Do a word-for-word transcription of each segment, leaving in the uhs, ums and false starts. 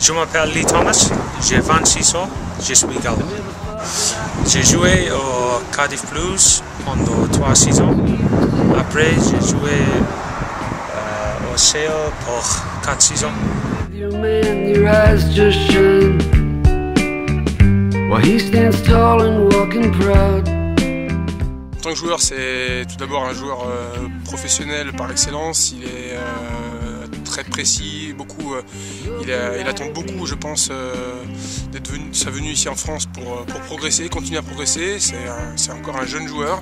Je m'appelle Lee Thomas, j'ai vingt-six ans, je suis gallon. J'ai joué au Cardiff Blues pendant trois saisons. Après, j'ai joué euh, au Sale pour quatre saisons. En tant que joueur, c'est tout d'abord un joueur euh, professionnel par excellence. Il est euh, très précis, beaucoup, euh, il, a, il attend beaucoup, je pense, euh, d'être venu, de sa venue ici en France pour, pour progresser, continuer à progresser. C'est encore un jeune joueur.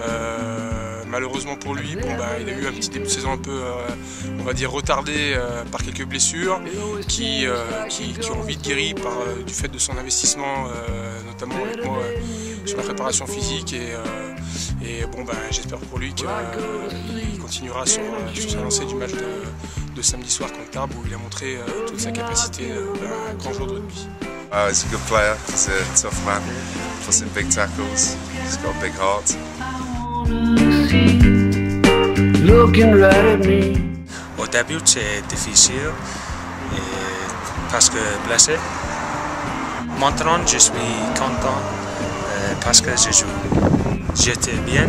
Euh, malheureusement pour lui, bon, bah, il a eu un petit début de saison un peu, euh, on va dire, retardé euh, par quelques blessures qui, euh, qui, qui ont vite guéri par, euh, du fait de son investissement, euh, notamment avec moi, euh, sur la préparation physique. Et, euh, Et bon, ben, j'espère pour lui qu'il euh, continuera sur, sur sa lancée du match de, de samedi soir contre Tab, où il a montré euh, toute sa capacité euh, d'un grand joueur de rugby. Oh, he's a good player. He's a tough man. Puts in big tackles. He's got a big heart. Au début, c'est difficile parce que blessé. Maintenant, je suis content parce que je joue. J'étais bien.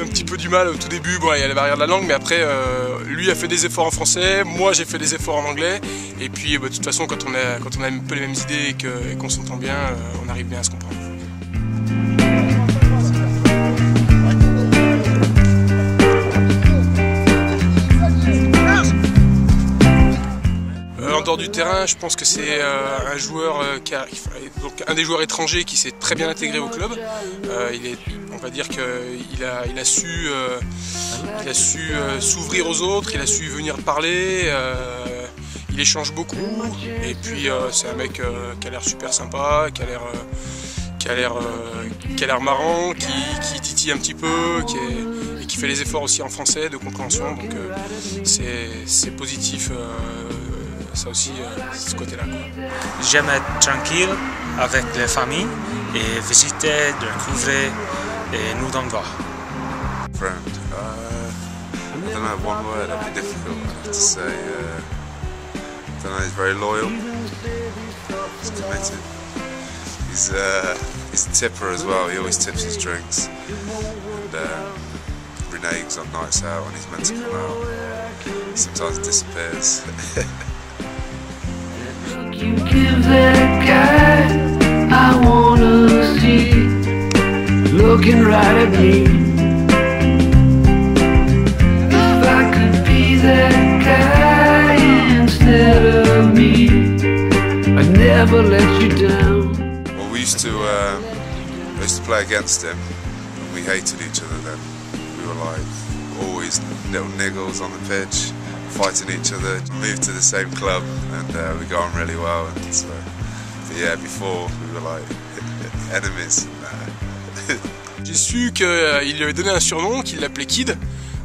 Un petit peu du mal au tout début, bon, il y a la barrière de la langue, mais après, euh, lui a fait des efforts en français, moi j'ai fait des efforts en anglais, et puis bah, de toute façon, quand on a, quand on a un peu les mêmes idées et que, et qu'on s'entend bien, euh, on arrive bien à se comprendre. En dehors du terrain, je pense que c'est euh, un joueur, euh, qui a, donc un des joueurs étrangers qui s'est très bien intégré au club. Euh, il est, on va dire qu'il a, il a su, euh, il a su euh, s'ouvrir aux autres, il a su venir parler. Euh, il échange beaucoup. Et puis euh, c'est un mec euh, qui a l'air super sympa, qui a l'air, euh, qui a l'air, euh, qui a l'air marrant, qui, qui titille un petit peu, qui est, et qui fait les efforts aussi en français de compréhension. Donc euh, c'est positif. Euh, Ça aussi, euh, ce côté-là. J'aime être tranquille avec la famille et visiter, découvrir et nous donner. Friend, uh, I don't have one word. That'd be difficult. I have to say, uh, I don't know. He's very loyal. He's committed. He's uh, he's a tipper as well. He always tips his drinks and uh, reneges on nights out when he's meant to come out. Sometimes disappears. You give that guy I wanna see looking right at me. If I could be that guy instead of me, I'd never let you down. Well, we used to uh, we used to play against him, and we hated each other then. We were like always little niggles on the pitch, fighting each other. Moved to the same club and uh, we got on really well. And so, but yeah, before we were like enemies. J'ai su qu'il lui avait donné un surnom, qu'il l'appelait Kid.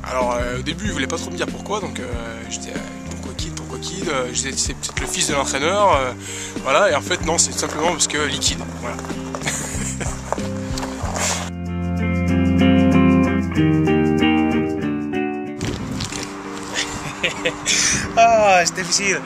Alors euh, au début, il voulait pas trop me dire pourquoi, donc euh, j'étais pourquoi Kid, pourquoi Kid. Je disais c'est peut-être le fils de l'entraîneur, euh, voilà. Et en fait non, c'est tout simplement parce que liquide, voilà. Ah, oh, c'est difficile.